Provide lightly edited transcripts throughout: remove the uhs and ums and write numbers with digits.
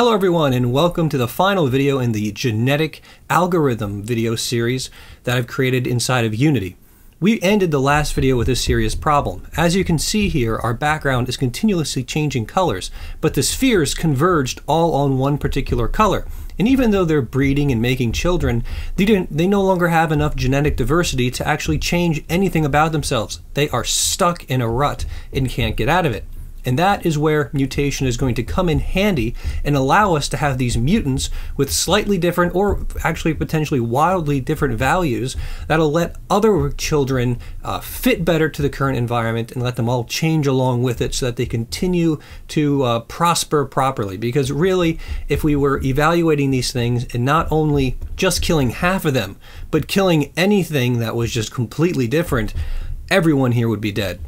Hello everyone, and welcome to the final video in the Genetic Algorithm video series that I've created inside of Unity. We ended the last video with a serious problem. As you can see here, our background is continuously changing colors, but the spheres converged all on one particular color. And even though they're breeding and making children, they no longer have enough genetic diversity to actually change anything about themselves. They are stuck in a rut and can't get out of it. And that is where mutation is going to come in handy and allow us to have these mutants with slightly different or actually potentially wildly different values that'll let other children fit better to the current environment and let them all change along with it so that they continue to prosper properly. Because really, if we were evaluating these things and not only just killing half of them, but killing anything that was just completely different, everyone here would be dead.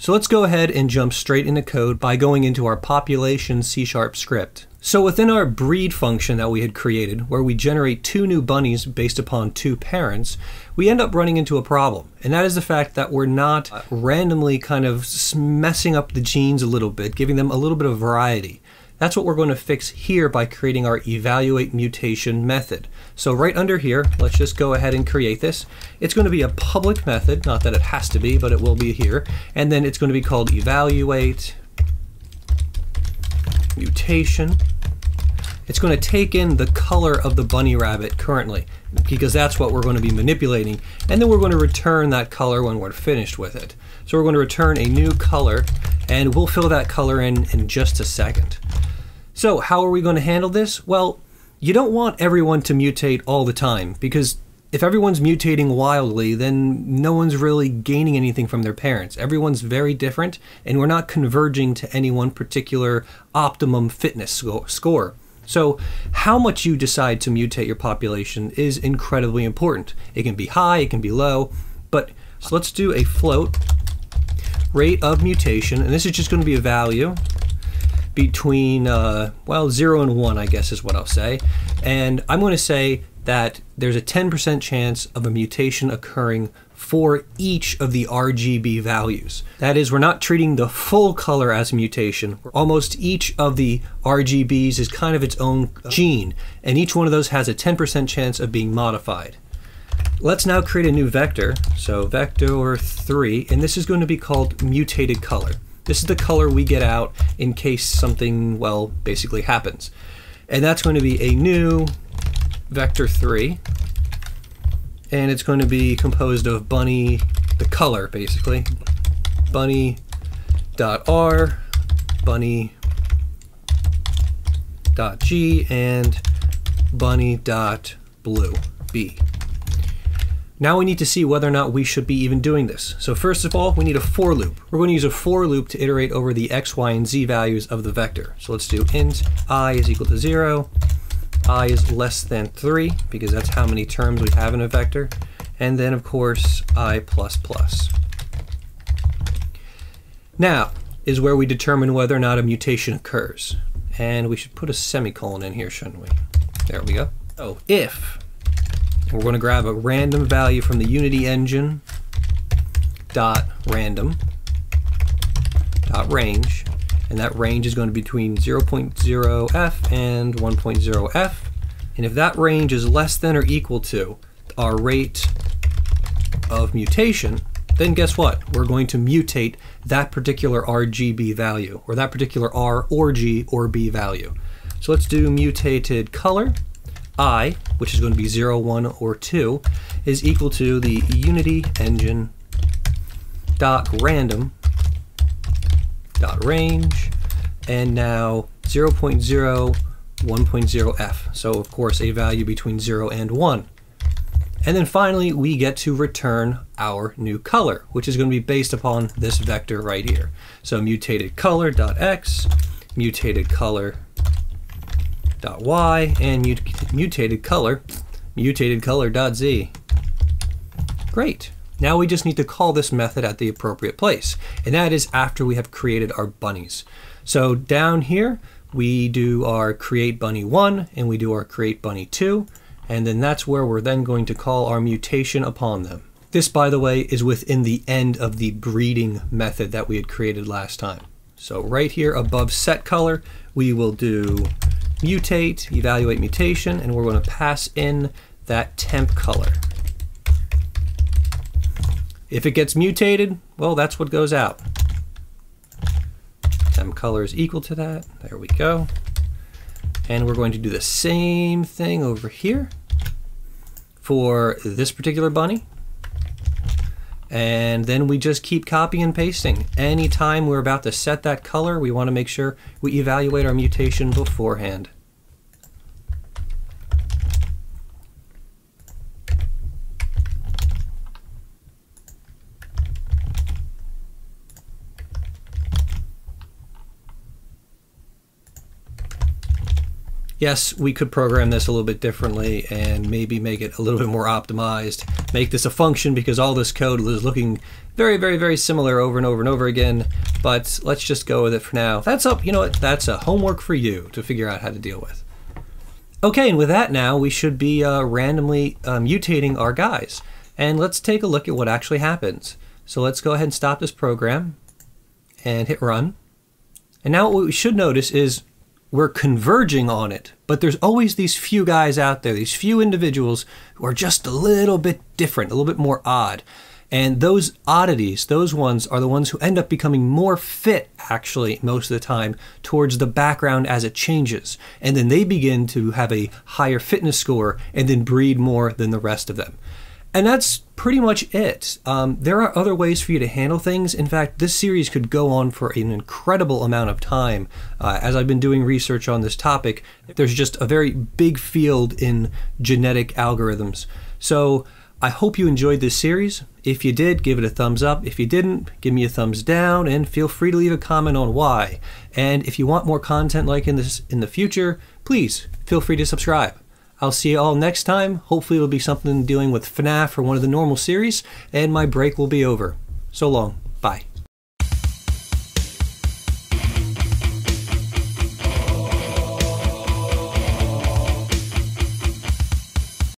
So let's go ahead and jump straight into code by going into our population C# script. So within our breed function that we had created, where we generate two new bunnies based upon two parents, we end up running into a problem. And that is the fact that we're not randomly kind of messing up the genes a little bit, giving them a little bit of variety. That's what we're going to fix here by creating our evaluate mutation method. So right under here, let's just go ahead and create this. It's going to be a public method, not that it has to be, but it will be here. And then it's going to be called evaluate mutation. It's going to take in the color of the bunny rabbit currently, because that's what we're going to be manipulating. And then we're going to return that color when we're finished with it. So we're going to return a new color, and we'll fill that color in just a second. So how are we going to handle this? Well, you don't want everyone to mutate all the time, because if everyone's mutating wildly, then no one's really gaining anything from their parents. Everyone's very different, and we're not converging to any one particular optimum fitness score. So how much you decide to mutate your population is incredibly important. It can be high, it can be low, but so let's do a float rate of mutation, and this is just going to be a value between, well, 0 and 1, I guess is what I'll say. And I'm going to say that there's a 10% chance of a mutation occurring for each of the RGB values. That is, we're not treating the full color as a mutation. Almost each of the RGBs is kind of its own gene, and each one of those has a 10% chance of being modified. Let's now create a new vector. So vector 3, and this is going to be called mutated color. This is the color we get out in case something, well, basically happens. And that's going to be a new vector 3. And it's going to be composed of bunny, the color basically, bunny.r, bunny.g, and bunny.blue, b. Now we need to see whether or not we should be even doing this. So first of all, we need a for loop. We're going to use a for loop to iterate over the x, y, and z values of the vector. So let's do int I is equal to 0, I is less than 3, because that's how many terms we have in a vector, and then of course I++. Now is where we determine whether or not a mutation occurs. And we should put a semicolon in here, shouldn't we? There we go. Oh, if we're going to grab a random value from the Unity engine .random.range, and that range is going to be between 0.0f and 1.0f, and if that range is less than or equal to our rate of mutation, then guess what? We're going to mutate that particular RGB value, or that particular R or G or B value. So let's do mutated color I, which is going to be 0, 1, or 2, is equal to the Unity engine .random.range, and now 0.0, 1.0f. So of course a value between 0 and 1. And then finally we get to return our new color, which is going to be based upon this vector right here. So mutated color.x, mutated color.y, and mutated color.z. Great. Now we just need to call this method at the appropriate place, and that is after we have created our bunnies. So down here we do our create bunny 1 and we do our create bunny 2, and then that's where we're then going to call our mutation upon them. This, by the way, is within the end of the breeding method that we had created last time. So right here above set color we will do mutate, evaluate mutation, and we're going to pass in that temp color. If it gets mutated, well, that's what goes out. Temp color is equal to that. There we go. And we're going to do the same thing over here for this particular bunny. And then we just keep copying and pasting. Anytime we're about to set that color, we want to make sure we evaluate our mutation beforehand. Yes, we could program this a little bit differently and maybe make it a little bit more optimized. Make this a function because all this code is looking very, very, very similar over and over and over again. But let's just go with it for now. That's up, you know what? That's a homework for you to figure out how to deal with. Okay, and with that now, we should be randomly mutating our guys. And let's take a look at what actually happens. So let's go ahead and stop this program and hit run. And now what we should notice is we're converging on it, but there's always these few guys out there, these few individuals who are just a little bit different, a little bit more odd. And those oddities, those ones are the ones who end up becoming more fit, actually, most of the time, towards the background as it changes. And then they begin to have a higher fitness score and then breed more than the rest of them. And that's pretty much it. There are other ways for you to handle things. In fact, this series could go on for an incredible amount of time. As I've been doing research on this topic, there's just a very big field in genetic algorithms. So I hope you enjoyed this series. If you did, give it a thumbs up. If you didn't, give me a thumbs down and feel free to leave a comment on why. And if you want more content like this in the future, please feel free to subscribe. I'll see you all next time. Hopefully it'll be something dealing with FNAF or one of the normal series, and my break will be over. So long.